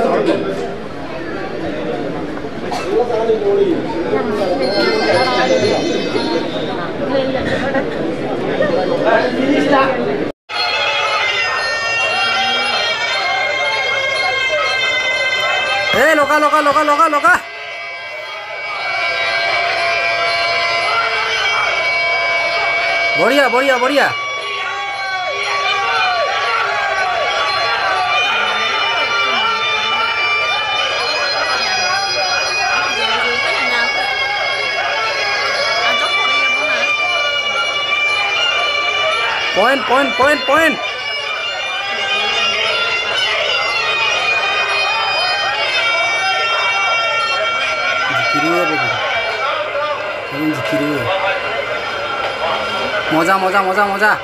Thank you. Loca. Boria. Point. 모자.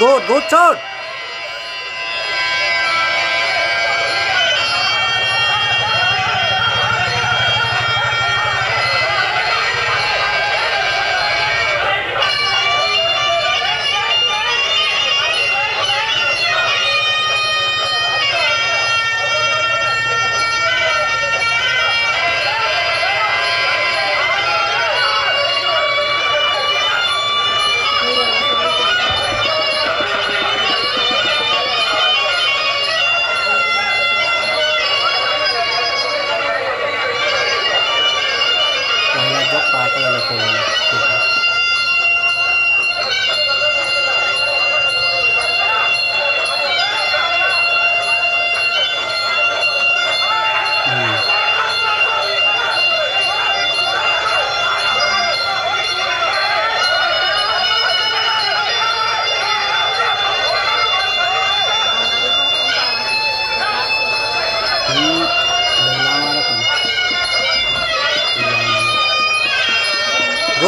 Good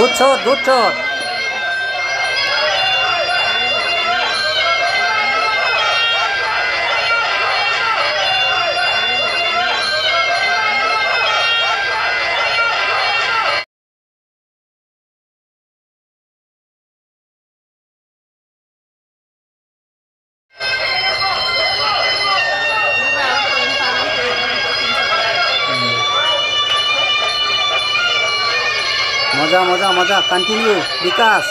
shot! Good shot. Moja, continue, Bikash.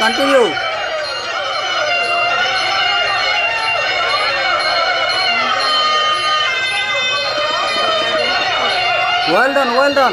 Continue. Well done, well done.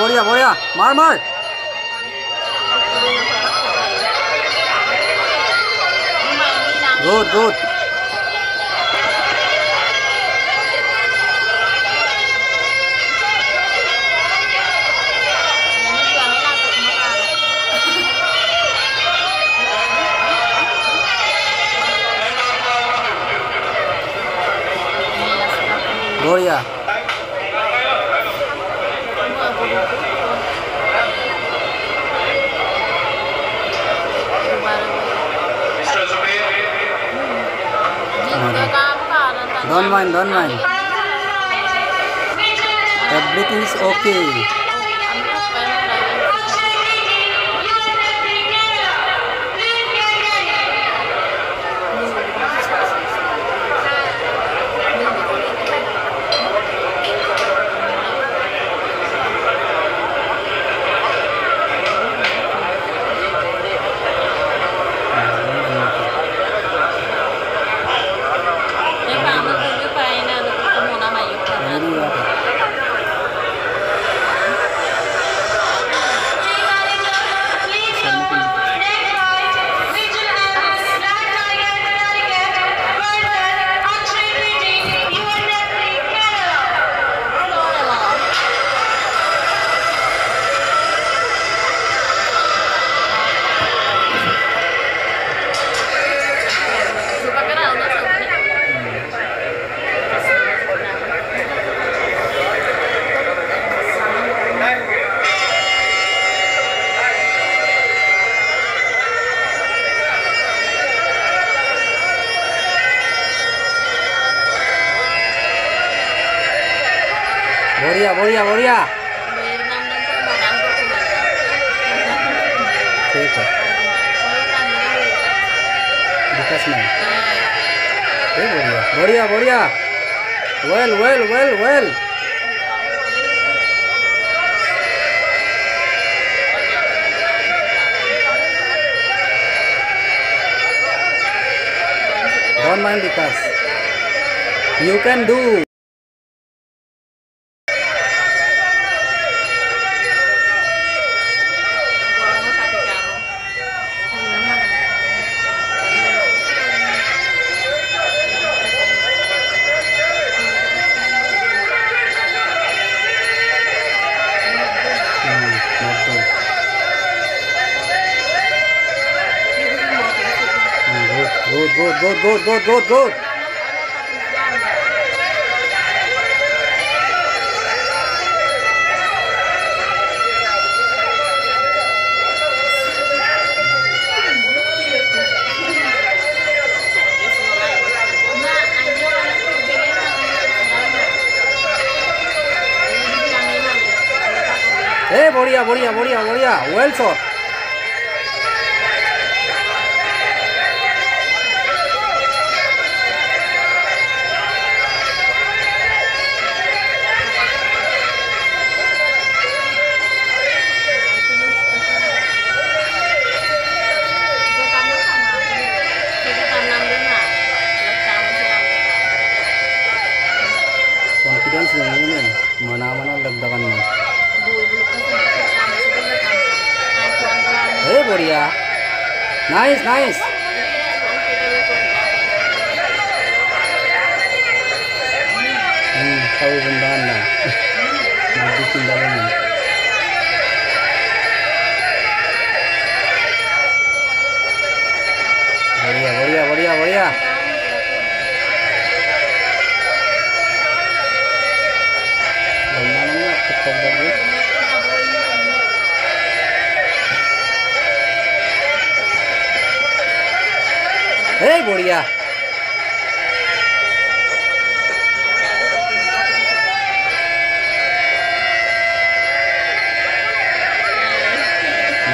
बढ़िया मार good बढ़िया Don't mind. Everything is okay. बढ़िया ठीक है विकास नहीं बढ़िया well don't mind Vikas you can do Good. Hey, बढ़िया. Well shot. Mana-mana deg-degan mah. Hey, बढ़िया. Nice. Kau bendaan lah. Bikin dalamnya. बढ़िया. Hey, बढ़िया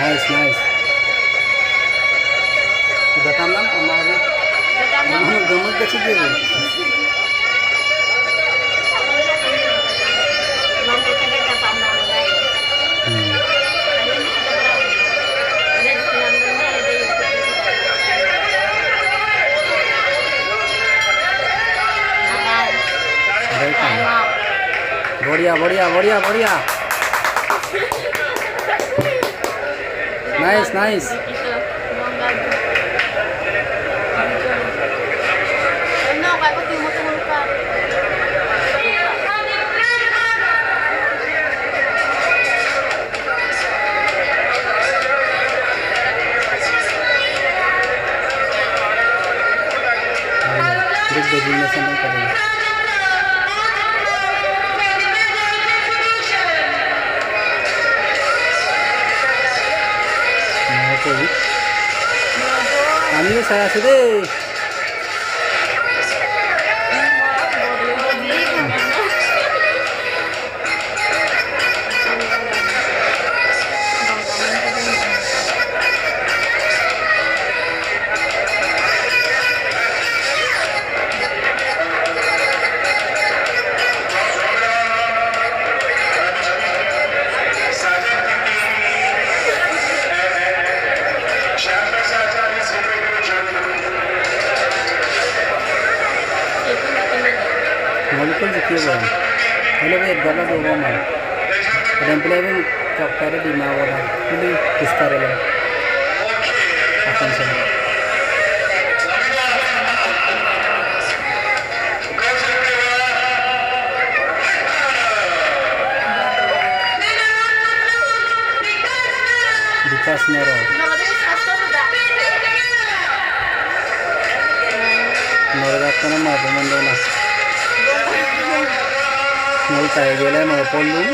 Nice, nice. Datang nam kemarin. Datang gemuk kecil gitu. बढ़िया बढ़िया बढ़िया बढ़िया नाइस नाइस आमिर साया से दे मॉलिक्यूल जितने हैं, मतलब ये गला तो होगा ना, रेंप्लेविंग का पैरे दिमाग वाला, पूरी किस्ता रहेगा, आसान से विकास नौरा, नौरा तो ना मार बंदों ना Mall tayo gila mga polong.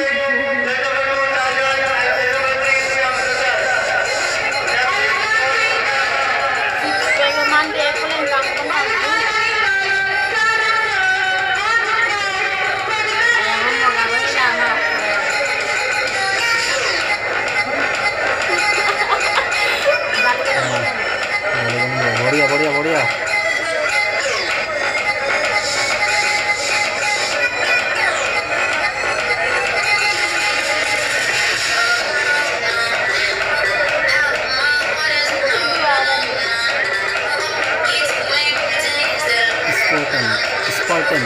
Boria, boria, boria. Spartan,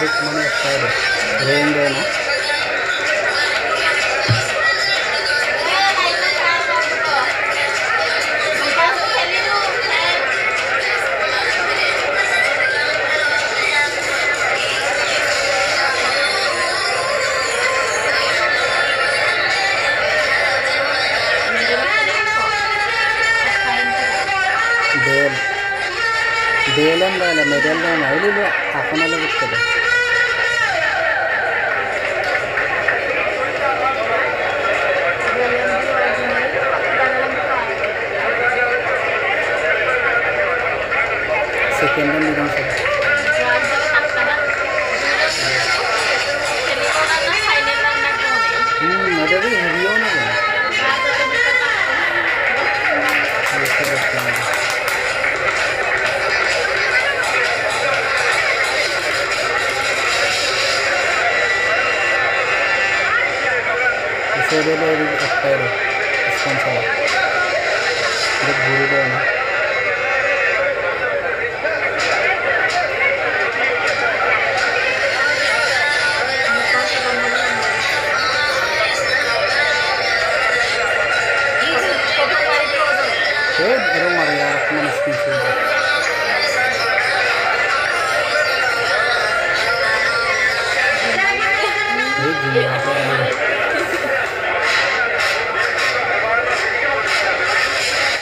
big money spider, rain there na. Delam dah lah, medal dah lah. Ini dia, apa nama buku dia? Sekian dia orang saya. Ada ni harian apa? Saya dah beri aktor sponsor. Dek buru dah.